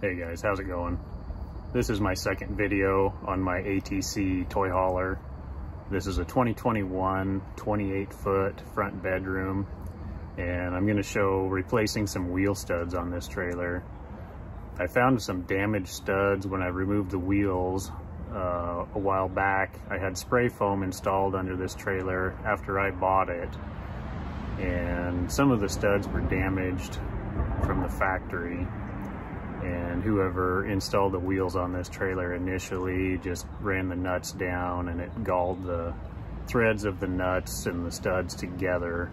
Hey guys, how's it going? This is my second video on my ATC toy hauler. This is a 2021 28-foot front bedroom, and I'm going to show replacing some wheel studs on this trailer. I found some damaged studs when I removed the wheels a while back. I had spray foam installed under this trailer after I bought it, and some of the studs were damaged from the factory. And whoever installed the wheels on this trailer initially just ran the nuts down, and it galled the threads of the nuts and the studs together.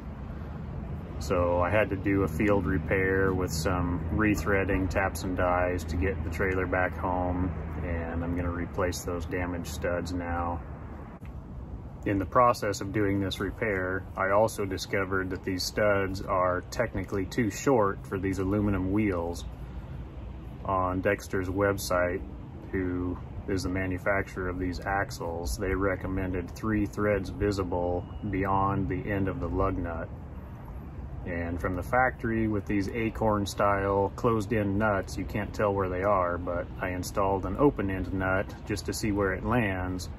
So I had to do a field repair with some rethreading, taps and dies to get the trailer back home, and I'm going to replace those damaged studs now. In the process of doing this repair, I also discovered that these studs are technically too short for these aluminum wheels. On Dexter's website, who is the manufacturer of these axles, they recommended 3 threads visible beyond the end of the lug nut. And from the factory, with these acorn style closed end nuts, you can't tell where they are, but I installed an open end nut just to see where it lands,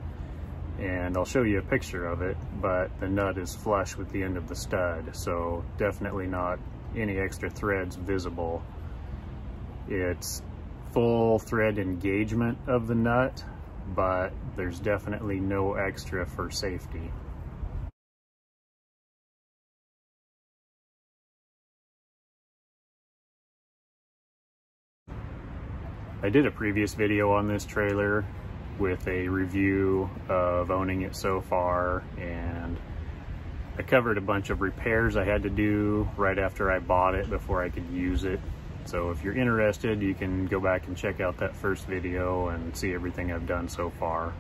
and I'll show you a picture of it, but the nut is flush with the end of the stud, so definitely not any extra threads visible. It's full thread engagement of the nut, but there's definitely no extra for safety. I did a previous video on this trailer with a review of owning it so far, and I covered a bunch of repairs I had to do right after I bought it before I could use it. So if you're interested, you can go back and check out that first video and see everything I've done so far.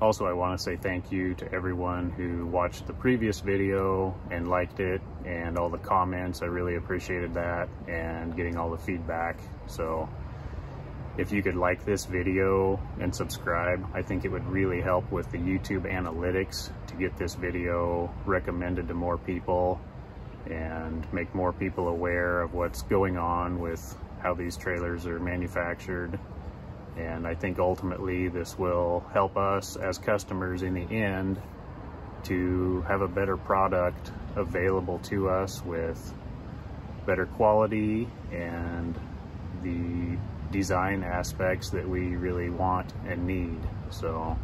Also, I want to say thank you to everyone who watched the previous video and liked it, and all the comments. I really appreciated that, and getting all the feedback. So if you could like this video and subscribe, I think it would really help with the YouTube analytics to get this video recommended to more people and make more people aware of what's going on with how these trailers are manufactured. And I think ultimately this will help us as customers in the end to have a better product available to us with better quality and the design aspects that we really want and need. So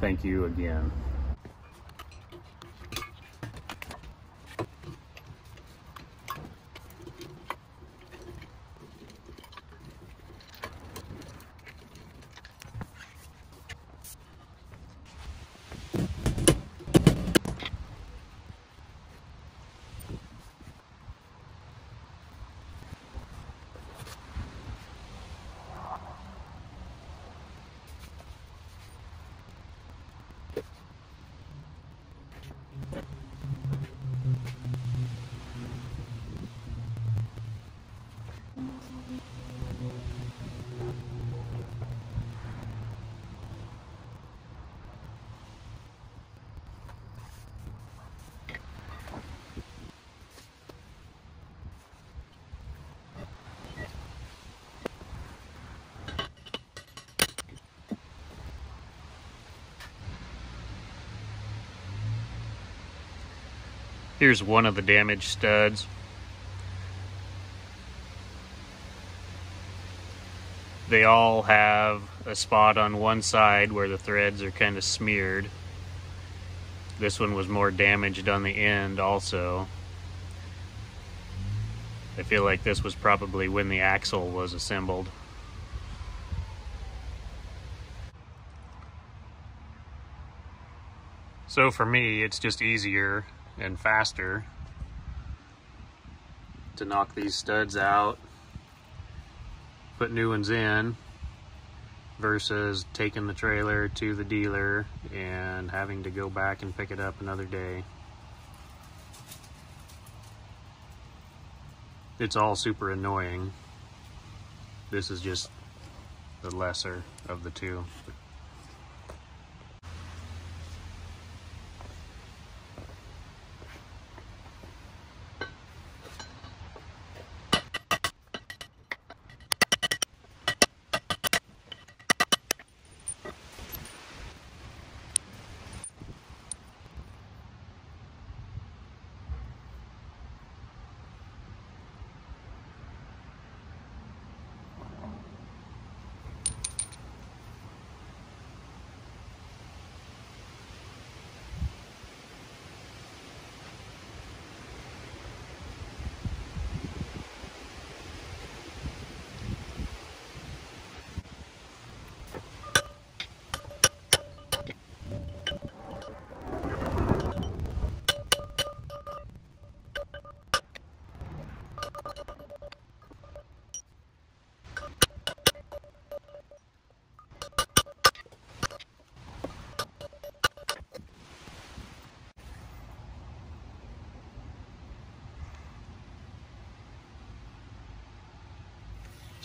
thank you again. Here's one of the damaged studs. They all have a spot on one side where the threads are kind of smeared. This one was more damaged on the end also. I feel like this was probably when the axle was assembled. So for me, it's just easier and faster to knock these studs out, put new ones in, versus taking the trailer to the dealer and having to go back and pick it up another day. It's all super annoying. This is just the lesser of the two.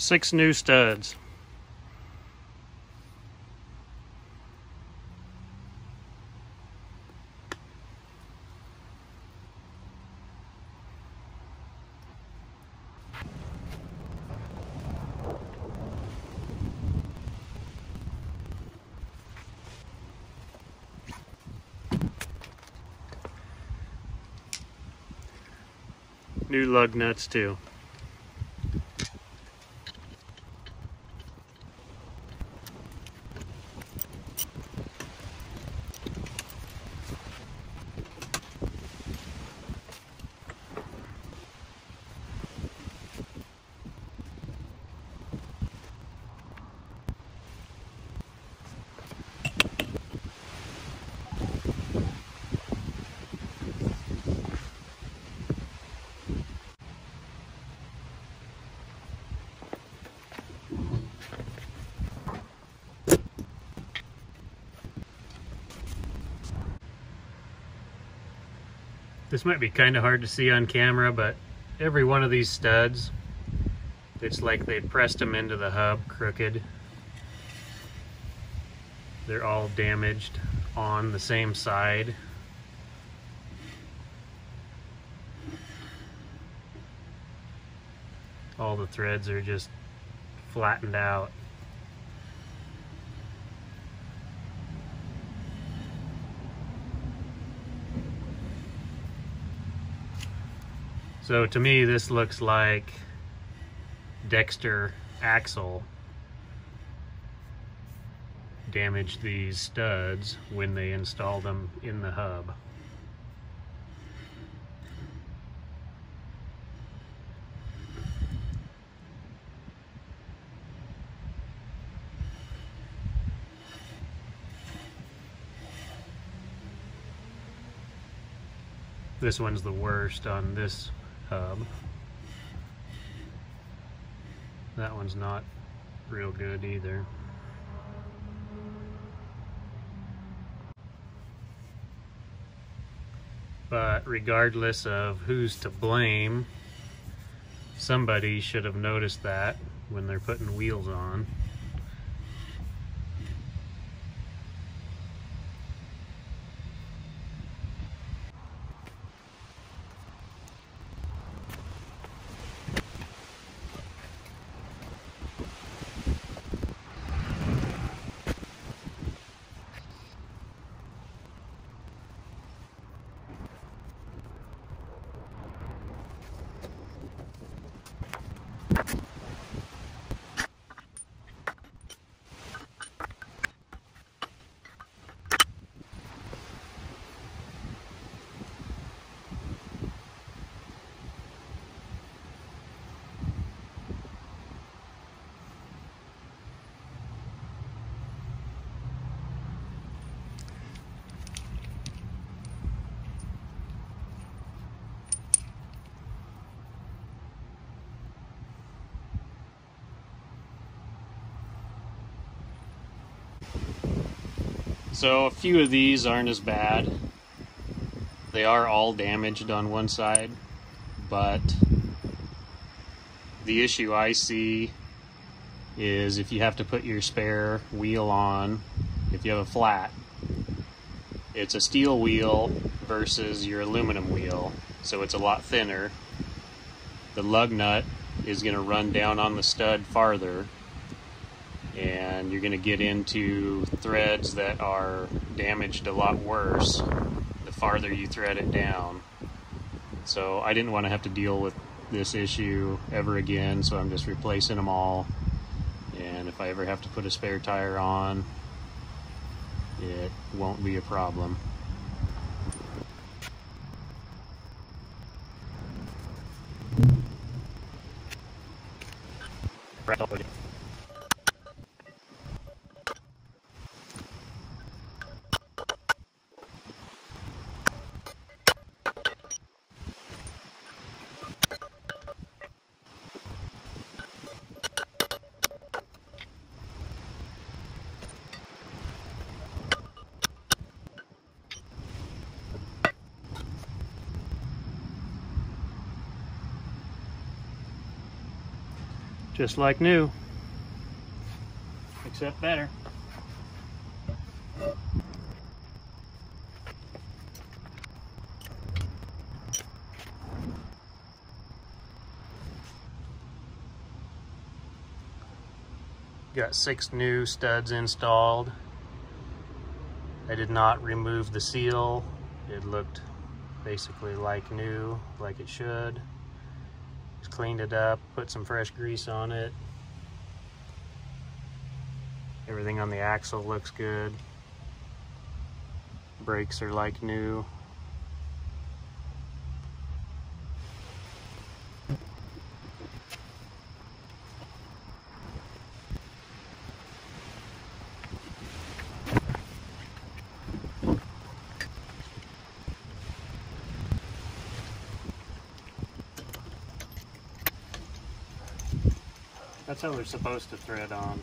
6 new studs. New lug nuts too. This might be kind of hard to see on camera, but every one of these studs, it's like they pressed them into the hub crooked. They're all damaged on the same side. All the threads are just flattened out. So to me, this looks like Dexter axle damaged these studs when they installed them in the hub. This one's the worst on this hub. That one's not real good either. But regardless of who's to blame, somebody should have noticed that when they're putting wheels on. So a few of these aren't as bad. They are all damaged on one side, but the issue I see is if you have to put your spare wheel on, if you have a flat, it's a steel wheel versus your aluminum wheel, so it's a lot thinner. The lug nut is going to run down on the stud farther, and you're going to get into threads that are damaged a lot worse the farther you thread it down. So I didn't want to have to deal with this issue ever again, so I'm just replacing them all. And if I ever have to put a spare tire on, it won't be a problem. Just like new, except better. Got 6 new studs installed. I did not remove the seal. It looked basically like new, like it should. Just cleaned it up, put some fresh grease on it. Everything on the axle looks good. Brakes are like new. That's how they're supposed to thread on.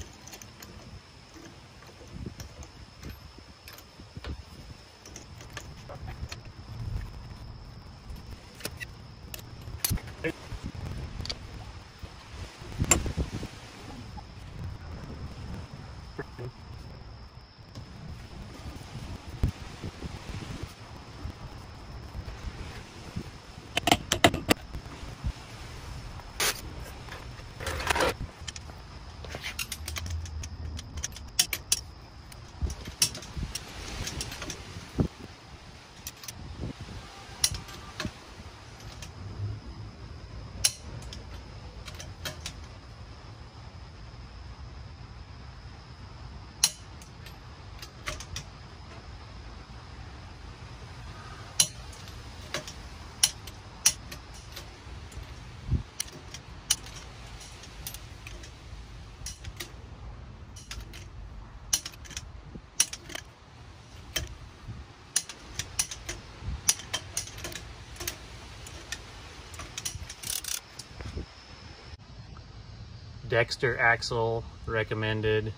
Dexter Axle recommended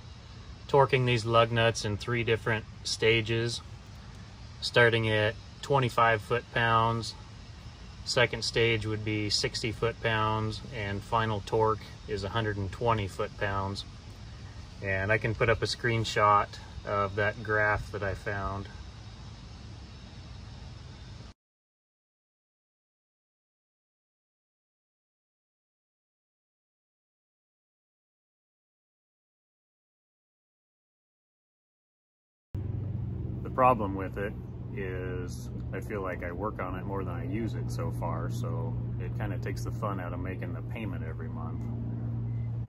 torquing these lug nuts in 3 different stages, starting at 25 foot-pounds, second stage would be 60 foot-pounds, and final torque is 120 foot-pounds. And I can put up a screenshot of that graph that I found. The problem with it is I feel like I work on it more than I use it so far, so it kind of takes the fun out of making the payment